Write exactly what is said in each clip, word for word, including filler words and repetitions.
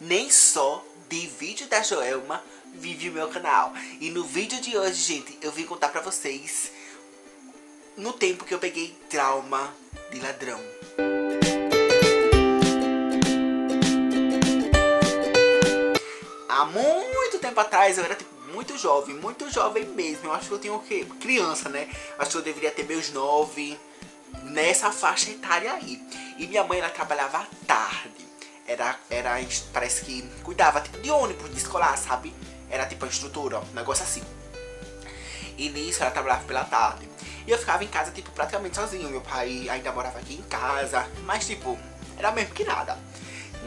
nem só de vídeo da Joelma vive o meu canal. E no vídeo de hoje, gente, eu vim contar pra vocês no tempo que eu peguei trauma de ladrão. Há muito tempo atrás eu era tipo muito jovem, muito jovem mesmo. Eu acho que eu tinha o quê? Criança, né? Acho que eu deveria ter meus nove, nessa faixa etária aí. E minha mãe, ela trabalhava à tarde. Era, era, parece que cuidava tipo de ônibus, de escolar, sabe? Era tipo a instrutora, um negócio assim. E nisso ela trabalhava pela tarde. E eu ficava em casa, tipo, praticamente sozinho. Meu pai ainda morava aqui em casa, mas tipo, era mesmo que nada.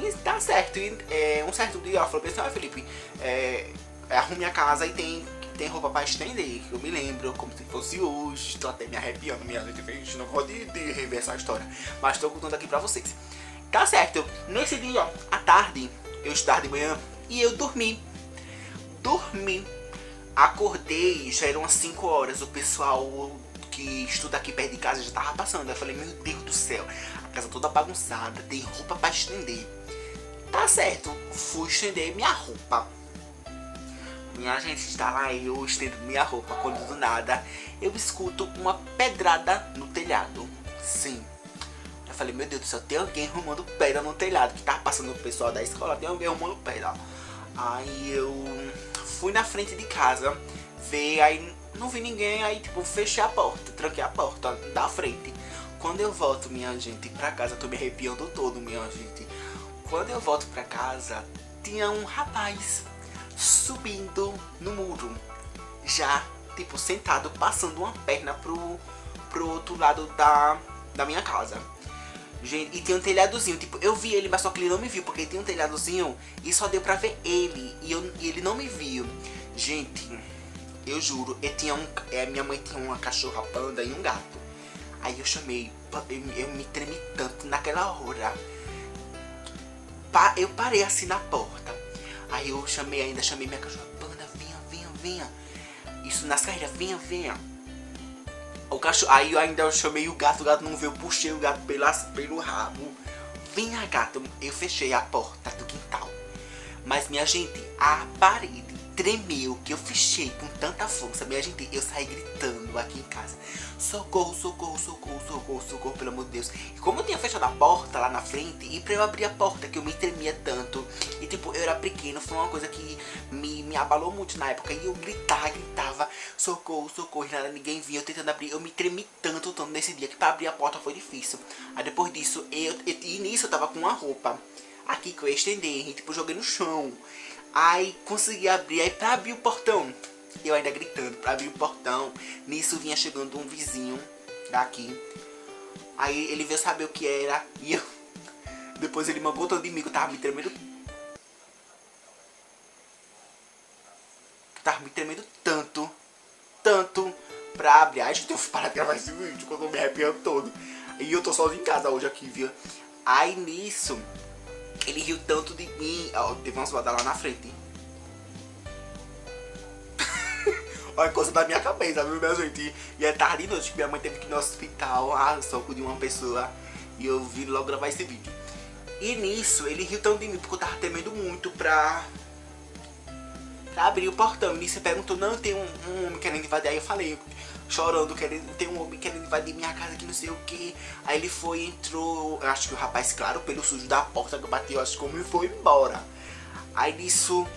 E tá certo, e, é, um certo dia ela falou assim: ah, Felipe, é, arrume a casa e tem, tem roupa pra estender. Eu me lembro como se fosse hoje, tô até me arrepiando, minha gente, gente não vou de, de rever essa história, mas tô contando aqui pra vocês. Tá certo, nesse dia, à tarde, eu estudava de manhã e eu dormi. Dormi. Acordei, já eram as cinco horas. O pessoal que estuda aqui perto de casa já tava passando. Eu falei: meu Deus do céu, a casa toda bagunçada, tem roupa pra estender. Tá certo, fui estender minha roupa. Minha gente, está lá eu estendo minha roupa, quando do nada eu escuto uma pedrada no telhado. Sim. Eu falei: meu Deus do céu, tem alguém arrumando pedra no telhado. Que tava passando o pessoal da escola, tem alguém arrumando pedra. Aí eu fui na frente de casa ver, aí não vi ninguém, aí tipo, fechei a porta, tranquei a porta da frente. Quando eu volto, minha gente, pra casa, tô me arrepiando todo, minha gente. Quando eu volto pra casa, tinha um rapaz subindo no muro, já, tipo, sentado, passando uma perna pro, pro outro lado da, da minha casa. Gente, e tem um telhadozinho, tipo, eu vi ele, mas só que ele não me viu, porque tem um telhadozinho e só deu pra ver ele, e, eu, e ele não me viu. Gente, eu juro, eu tinha um, é, minha mãe tinha uma cachorra panda e um gato. Aí eu chamei, eu, eu me tremi tanto naquela hora, pa, eu parei assim na porta. Aí eu chamei, ainda chamei minha cachorra panda: venha, venha, venha. Isso nas carreiras, venha, venha. O cachorro, aí eu ainda chamei o gato, o gato não veio, puxei o gato pelas, pelo rabo. Vinha, gato, eu fechei a porta do quintal. Mas, minha gente, a parede tremeu, que eu fechei com tanta força. Minha gente, eu saí gritando aqui em casa: socorro, socorro, socorro, socorro, socorro, pelo amor de Deus. E como eu tinha fechado a porta lá na frente, e pra eu abrir a porta, que eu me tremia tanto. E tipo, eu era pequeno, foi uma coisa que me, me abalou muito na época. E eu gritava, gritava: socorro, socorro, nada, ninguém vinha, eu tentando abrir. Eu me tremi tanto, tanto nesse dia, que pra abrir a porta foi difícil. Aí depois disso, eu, eu, e nisso eu tava com uma roupa aqui que eu ia estender, e tipo, joguei no chão. Aí consegui abrir, aí pra abrir o portão, eu ainda gritando pra abrir o portão. Nisso vinha chegando um vizinho daqui. Aí ele veio saber o que era. E eu... depois ele mandou todo de mim, que eu tava me tremendo. Tava me tremendo tanto, tanto pra abrir. Ai, gente, eu parar de gravar esse vídeo, que eu tô me arrepiando todo. E eu tô sozinho em casa hoje aqui, viu? Aí nisso... ele riu tanto de mim. Ó, teve uma zoada lá na frente. Olha, coisa da minha cabeça, viu, minha gente? E é tarde e noite, minha mãe teve que ir no hospital a soco de uma pessoa. E eu vim logo gravar esse vídeo. E nisso, ele riu tanto de mim, porque eu tava temendo muito pra... pra abrir o portão. E nisso ele perguntou: não, tem um, um homem querendo invadir. Aí eu falei, chorando, querendo, tem um homem querendo invadir minha casa, que não sei o que. Aí ele foi, entrou, eu acho que o rapaz, claro, pelo sujo da porta que eu bati, eu acho que o homem foi embora. Aí nisso,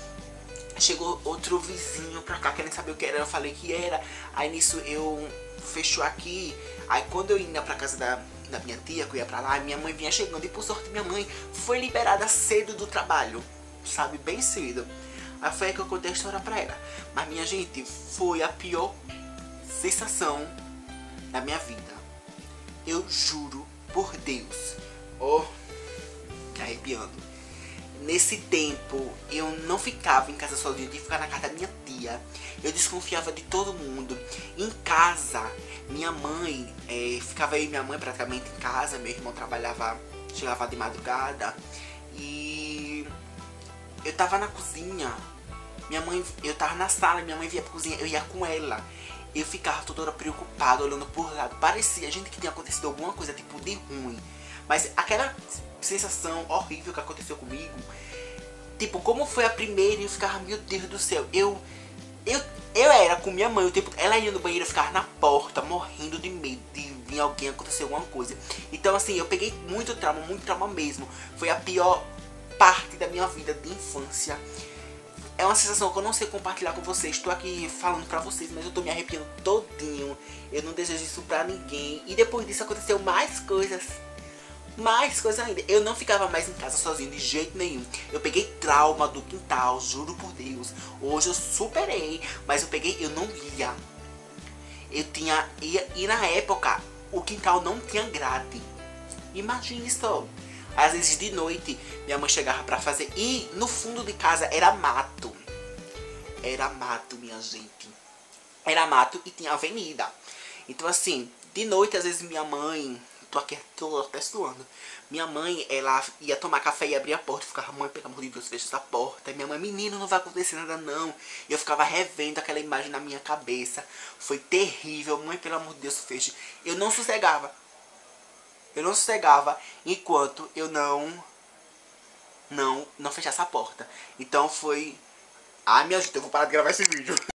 chegou outro vizinho pra cá, querendo saber o que era, eu falei que era. Aí nisso eu fechou aqui. Aí quando eu ia pra casa da, da minha tia, que eu ia pra lá, minha mãe vinha chegando. E por sorte minha mãe foi liberada cedo do trabalho, sabe, bem cedo. Aí foi aí que eu contei a história pra ela. Mas, minha gente, foi a pior sensação da minha vida. Eu juro por Deus. Oh, me arrepiando. Nesse tempo, eu não ficava em casa sozinho, eu tinha que ficar na casa da minha tia. Eu desconfiava de todo mundo. Em casa, minha mãe, é, ficava eu e minha mãe praticamente em casa. Meu irmão trabalhava, chegava de madrugada. E eu tava na cozinha. Minha mãe, eu tava na sala, minha mãe via pra cozinha, eu ia com ela. Eu ficava toda hora preocupado, olhando por lado. Parecia, gente, que tinha acontecido alguma coisa tipo de ruim. Mas aquela sensação horrível que aconteceu comigo, tipo, como foi a primeira, eu ficava, meu Deus do céu, eu... Eu, eu era com minha mãe, o tempo, ela ia no banheiro, ficar na porta, morrendo de medo de vir alguém, acontecer alguma coisa. Então, assim, eu peguei muito trauma, muito trauma mesmo. Foi a pior parte da minha vida de infância. É uma sensação que eu não sei compartilhar com vocês. Estou aqui falando pra vocês, mas eu tô me arrepiando todinho. Eu não desejo isso pra ninguém. E depois disso aconteceu mais coisas. Mais coisas ainda. Eu não ficava mais em casa sozinho de jeito nenhum. Eu peguei trauma do quintal, juro por Deus. Hoje eu superei, mas eu peguei, eu não ia. Eu tinha... Ia, e na época, o quintal não tinha grade. Imagine só. Às vezes de noite, minha mãe chegava pra fazer. E no fundo de casa era mato. Era mato, minha gente. Era mato e tinha avenida. Então assim, de noite às vezes minha mãe... Tô aqui, tô até suando. Minha mãe, ela ia tomar café e abria a porta. Eu ficava, mãe, pelo amor de Deus, fecha essa porta. E minha mãe, menino, não vai acontecer nada não. E eu ficava revendo aquela imagem na minha cabeça. Foi terrível. Mãe, pelo amor de Deus, fecha. Eu não sossegava. Eu não sossegava enquanto eu não, não, não fechasse a porta. Então foi... Ah, minha gente, eu vou parar de gravar esse vídeo.